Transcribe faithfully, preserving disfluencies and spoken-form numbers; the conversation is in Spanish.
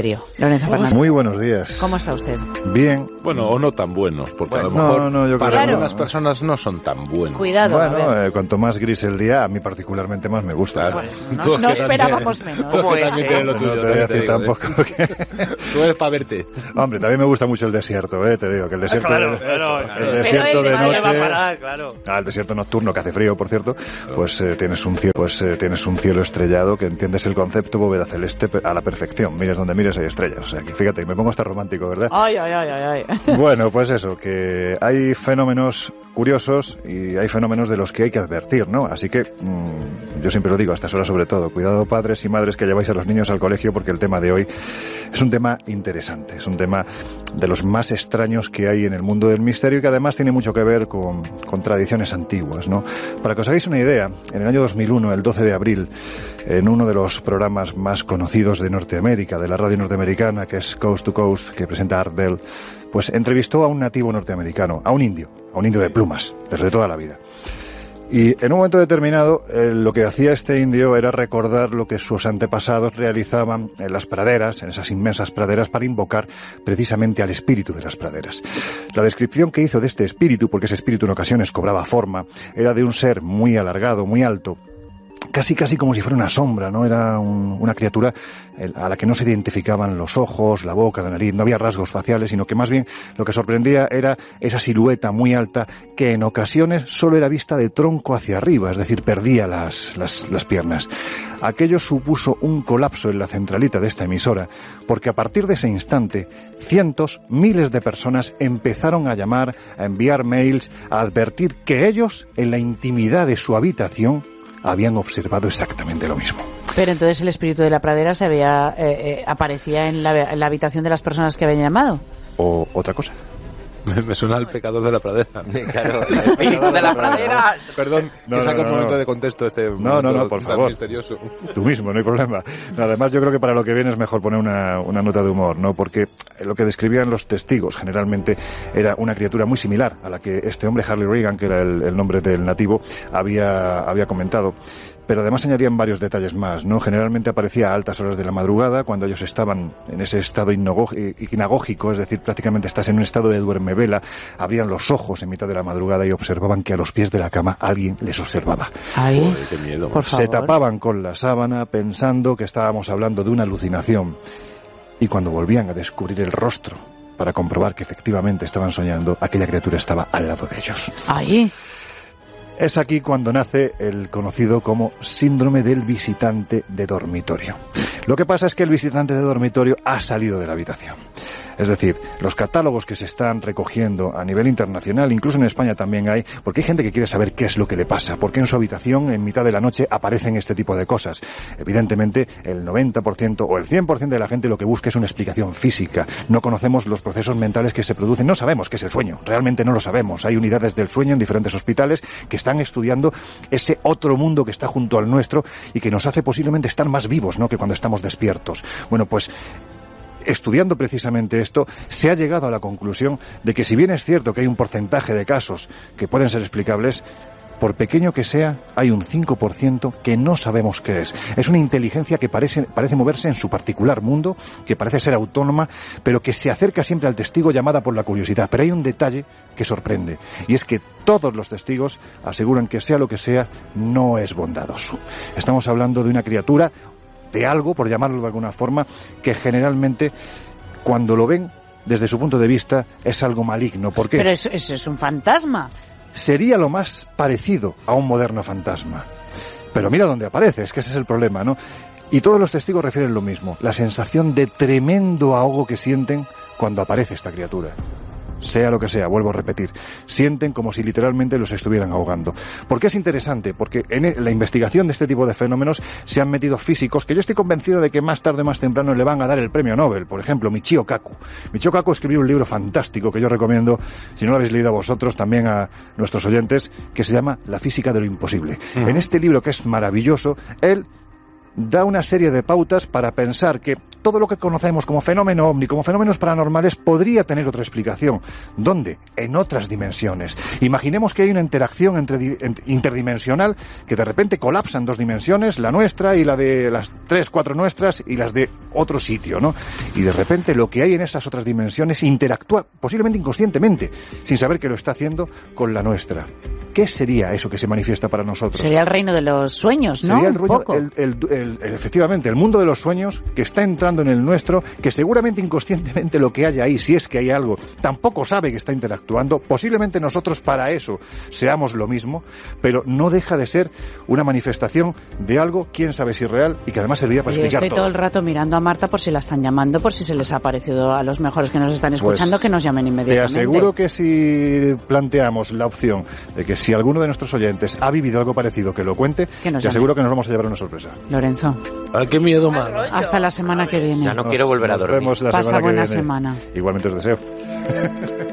Ministerio. Lorenzo Fernández. Muy buenos días. ¿Cómo está usted? Bien. Bueno, o no tan buenos, porque bueno, a lo mejor no, no, yo para claro. algunas personas no son tan buenos. Cuidado. Bueno, eh, cuanto más gris el día, a mí particularmente más me gusta. Bueno, no, no esperábamos menos. Tú es que también lo tuyo. No te voy a decir tampoco. Tú eres para verte. Hombre, también me gusta mucho el desierto, eh, te digo, que el desierto claro, de, claro, claro. El desierto de noche. Parar, claro. Ah, el desierto nocturno, que hace frío, por cierto, pues eh, tienes un cielo, pues eh, tienes un cielo estrellado que entiendes el concepto bóveda celeste a la perfección. Mires donde mires hay estrellas. O sea, que fíjate, me pongo hasta romántico, ¿verdad? Ay, ay, ay, ay. Bueno, pues eso, que hay fenómenos curiosos y hay fenómenos de los que hay que advertir, ¿no? Así que mmm, yo siempre lo digo, a estas horas sobre todo, cuidado padres y madres que lleváis a los niños al colegio, porque el tema de hoy es un tema interesante, es un tema de los más extraños que hay en el mundo del misterio y que además tiene mucho que ver con, con tradiciones antiguas, ¿no? Para que os hagáis una idea, en el año dos mil uno, el doce de abril, en uno de los programas más conocidos de Norteamérica, de la radio norteamericana, que es Coast to Coast, que presenta Art Bell, pues entrevistó a un nativo norteamericano, a un indio, a un indio de plumas, desde toda la vida. Y en un momento determinado, eh, lo que hacía este indio era recordar lo que sus antepasados realizaban en las praderas, en esas inmensas praderas, para invocar precisamente al espíritu de las praderas. La descripción que hizo de este espíritu, porque ese espíritu en ocasiones cobraba forma, era de un ser muy alargado, muy alto, casi casi como si fuera una sombra, ¿no? Era un, una criatura a la que no se identificaban los ojos, la boca, la nariz, no había rasgos faciales, sino que más bien lo que sorprendía era esa silueta muy alta que en ocasiones solo era vista de tronco hacia arriba, es decir, perdía las, las, las piernas. Aquello supuso un colapso en la centralita de esta emisora, porque a partir de ese instante, cientos, miles de personas empezaron a llamar, a enviar mails, a advertir que ellos, en la intimidad de su habitación, habían observado exactamente lo mismo. Pero entonces el espíritu de la pradera se había, eh, eh, aparecía en la, en la habitación de las personas que habían llamado. O otra cosa. Me, me suena al pecador de la pradera. Claro, el espíritu de la pradera. Perdón, no, que saca no, no, un momento no. de contexto este no, momento no, no, por tan favor. Misterioso. Tú mismo, no hay problema. No, además, yo creo que para lo que viene es mejor poner una, una nota de humor, ¿no? Porque lo que describían los testigos generalmente era una criatura muy similar a la que este hombre, Harley Reagan, que era el, el nombre del nativo, había, había comentado. Pero además añadían varios detalles más, ¿no? Generalmente aparecía a altas horas de la madrugada, cuando ellos estaban en ese estado inagógico, es decir, prácticamente estás en un estado de duermevela, abrían los ojos en mitad de la madrugada y observaban que a los pies de la cama alguien les observaba. ¡Ay! ¡Qué miedo! Por favor. Se tapaban con la sábana pensando que estábamos hablando de una alucinación. Y cuando volvían a descubrir el rostro para comprobar que efectivamente estaban soñando, aquella criatura estaba al lado de ellos. ¡Ay! Es aquí cuando nace el conocido como síndrome del visitante de dormitorio. Lo que pasa es que el visitante de dormitorio ha salido de la habitación. Es decir, los catálogos que se están recogiendo a nivel internacional, incluso en España también hay, porque hay gente que quiere saber qué es lo que le pasa, por qué en su habitación en mitad de la noche aparecen este tipo de cosas. Evidentemente, el noventa por ciento o el cien por ciento de la gente lo que busca es una explicación física. No conocemos los procesos mentales que se producen, no sabemos qué es el sueño, realmente no lo sabemos. Hay unidades del sueño en diferentes hospitales que están estudiando ese otro mundo que está junto al nuestro y que nos hace posiblemente estar más vivos, ¿no?, que cuando estamos despiertos. Bueno, pues estudiando precisamente esto, se ha llegado a la conclusión de que si bien es cierto que hay un porcentaje de casos que pueden ser explicables, por pequeño que sea, hay un cinco por ciento que no sabemos qué es. Es una inteligencia que parece, parece moverse en su particular mundo, que parece ser autónoma, pero que se acerca siempre al testigo llamada por la curiosidad. Pero hay un detalle que sorprende, y es que todos los testigos aseguran que sea lo que sea, no es bondadoso. Estamos hablando de una criatura, de algo, por llamarlo de alguna forma, que generalmente, cuando lo ven, desde su punto de vista, es algo maligno. ¿Por qué? Pero eso, eso es un fantasma. Sería lo más parecido a un moderno fantasma. Pero mira dónde aparece, es que ese es el problema, ¿no? Y todos los testigos refieren lo mismo, la sensación de tremendo ahogo que sienten cuando aparece esta criatura. Sea lo que sea, vuelvo a repetir, sienten como si literalmente los estuvieran ahogando. ¿Por qué es interesante? Porque en la investigación de este tipo de fenómenos se han metido físicos que yo estoy convencido de que más tarde o más temprano le van a dar el premio Nobel. Por ejemplo, Michio Kaku. Michio Kaku escribió un libro fantástico que yo recomiendo, si no lo habéis leído a vosotros, también a nuestros oyentes, que se llama La física de lo imposible. Mm. En este libro, que es maravilloso, él da una serie de pautas para pensar que todo lo que conocemos como fenómeno ovni, como fenómenos paranormales, podría tener otra explicación. ¿Dónde? En otras dimensiones. Imaginemos que hay una interacción entre, interdimensional, que de repente colapsan dos dimensiones, la nuestra y la de las tres, cuatro nuestras y las de otro sitio, ¿no? Y de repente lo que hay en esas otras dimensiones interactúa, posiblemente inconscientemente, sin saber que lo está haciendo, con la nuestra. ¿Qué sería eso que se manifiesta para nosotros? Sería el reino de los sueños, ¿no? Sería el reino, el, el, el, el, efectivamente, el mundo de los sueños que está entrando en el nuestro, que seguramente inconscientemente lo que haya ahí, si es que hay algo, tampoco sabe que está interactuando. Posiblemente nosotros para eso seamos lo mismo, pero no deja de ser una manifestación de algo, quién sabe si real, y que además serviría para Yo explicar todo. Yo estoy todo el rato mirando a Marta por si la están llamando, por si se les ha parecido a los mejores que nos están escuchando, pues, que nos llamen inmediatamente. Te aseguro que si planteamos la opción de que si alguno de nuestros oyentes ha vivido algo parecido, que lo cuente, que te aseguro que nos vamos a llevar una sorpresa. Lorenzo. Ay, qué miedo, man. Hasta la semana que viene. Ya no nos, quiero volver a dormir. Nos vemos la Pasa semana buena que viene. semana. Igualmente os deseo.